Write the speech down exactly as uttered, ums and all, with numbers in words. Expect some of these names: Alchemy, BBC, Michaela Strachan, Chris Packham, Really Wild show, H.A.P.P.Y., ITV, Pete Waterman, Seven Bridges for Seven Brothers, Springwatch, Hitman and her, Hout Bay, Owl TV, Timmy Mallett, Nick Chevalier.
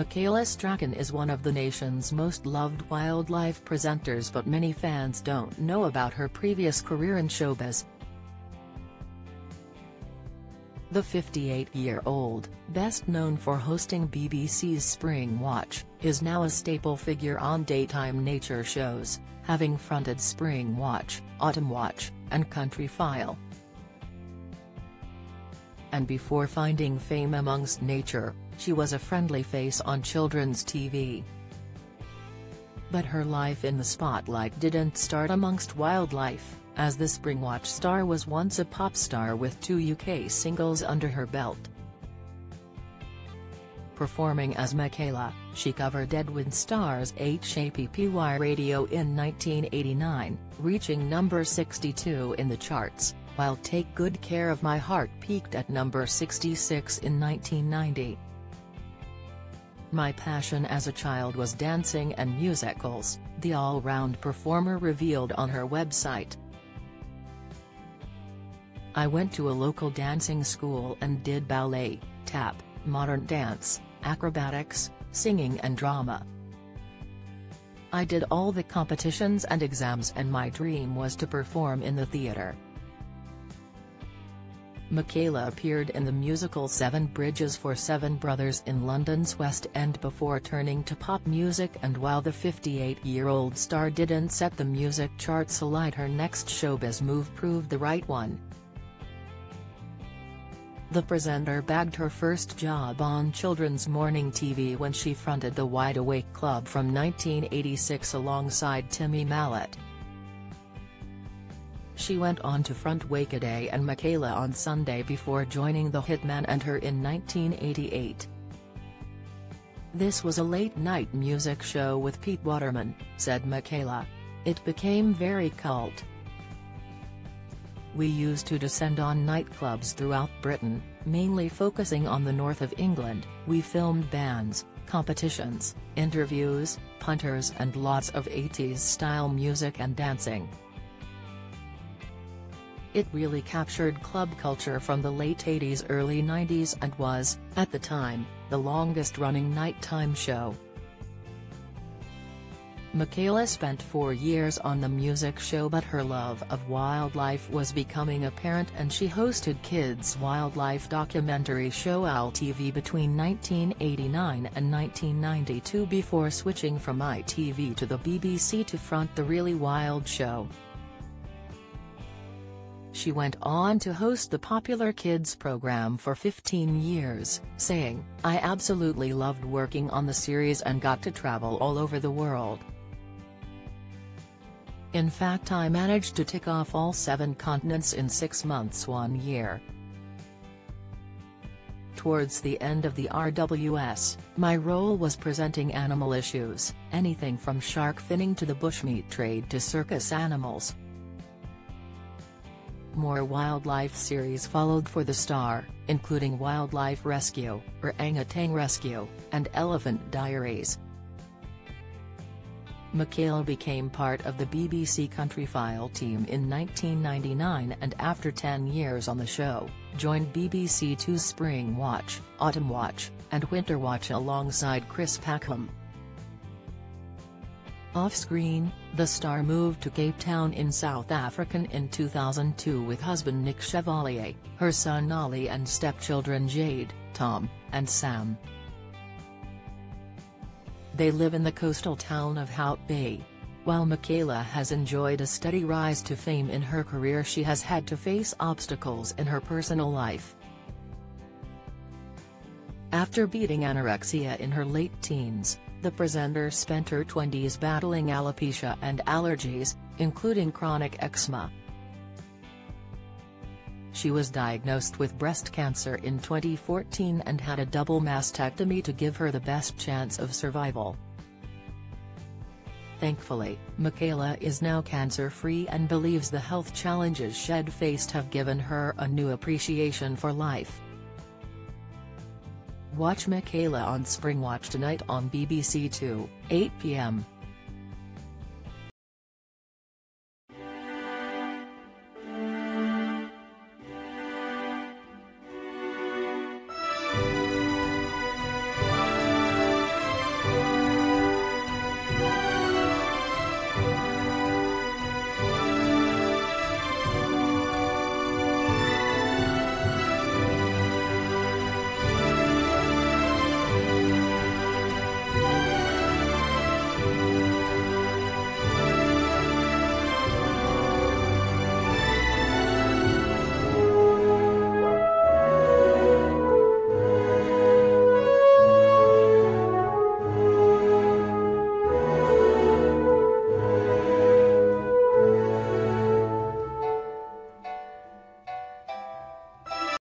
Michaela Strachan is one of the nation's most loved wildlife presenters, but many fans don't know about her previous career in showbiz. The fifty-eight-year-old, best known for hosting B B C's Springwatch, is now a staple figure on daytime nature shows, having fronted Springwatch, Autumn Watch, and Country File. And before finding fame amongst nature, she was a friendly face on children's T V. But her life in the spotlight didn't start amongst wildlife, as the Springwatch star was once a pop star with two U K singles under her belt. Performing as Michaela, she covered Edwin Starr's H A P P Y radio in nineteen eighty-nine, reaching number sixty-two in the charts, while Take Good Care of My Heart peaked at number sixty-six in nineteen ninety. My passion as a child was dancing and musicals, the all-round performer revealed on her website. I went to a local dancing school and did ballet, tap, modern dance, acrobatics, singing and drama. I did all the competitions and exams, and my dream was to perform in the theater. Michaela appeared in the musical Seven Bridges for Seven Brothers in London's West End before turning to pop music, and while the fifty-eight-year-old star didn't set the music charts alight, her next showbiz move proved the right one. The presenter bagged her first job on children's morning T V when she fronted the Wide Awake Club from nineteen eighty-six alongside Timmy Mallett. She went on to front Wake-A-Day and Michaela on Sunday before joining the Hitman and Her in nineteen eighty-eight. This was a late-night music show with Pete Waterman, said Michaela. It became very cult. We used to descend on nightclubs throughout Britain, mainly focusing on the north of England. We filmed bands, competitions, interviews, punters and lots of eighties-style music and dancing. It really captured club culture from the late eighties early nineties and was, at the time, the longest-running nighttime show. Michaela spent four years on the music show, but her love of wildlife was becoming apparent, and she hosted kids' wildlife documentary show Owl T V between nineteen eighty-nine and nineteen ninety-two before switching from I T V to the B B C to front the Really Wild show. She went on to host the popular kids program for fifteen years, saying, I absolutely loved working on the series and got to travel all over the world. In fact, I managed to tick off all seven continents in six months one year. Towards the end of the R W S, my role was presenting animal issues, anything from shark finning to the bushmeat trade to circus animals. More wildlife series followed for the star, including Wildlife Rescue, Orangutan Rescue, and Elephant Diaries. Michaela became part of the B B C Country File team in nineteen ninety-nine, and after ten years on the show, joined B B C Two's Spring Watch, Autumn Watch, and Winter Watch alongside Chris Packham. Off-screen, the star moved to Cape Town in South Africa in two thousand two with husband Nick Chevalier, her son Ollie and stepchildren Jade, Tom, and Sam. They live in the coastal town of Hout Bay. While Michaela has enjoyed a steady rise to fame in her career, she has had to face obstacles in her personal life. After beating anorexia in her late teens, the presenter spent her twenties battling alopecia and allergies, including chronic eczema. She was diagnosed with breast cancer in twenty fourteen and had a double mastectomy to give her the best chance of survival. Thankfully, Michaela is now cancer-free and believes the health challenges she'd faced have given her a new appreciation for life. Watch Michaela on Springwatch tonight on B B C Two, eight p m